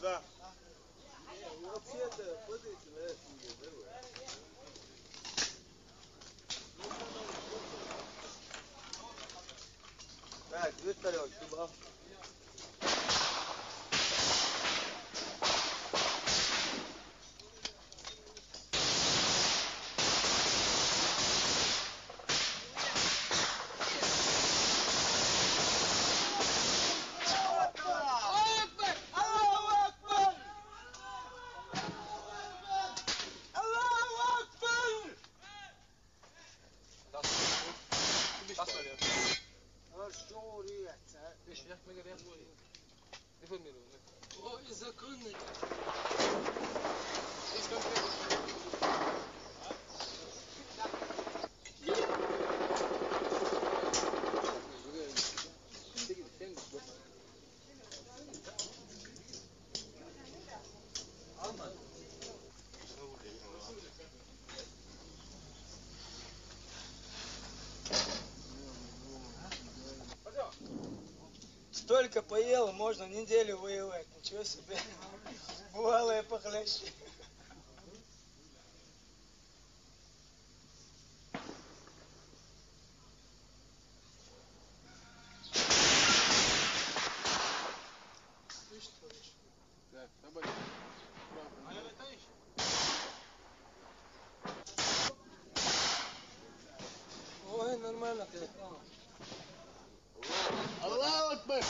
Да. Вообще-то, подойдите, Так, две тарелки, бал. Только поел, можно неделю воевать. Ничего себе. Бывалое похлеще. Ой, нормально ты. Аллаху акбар!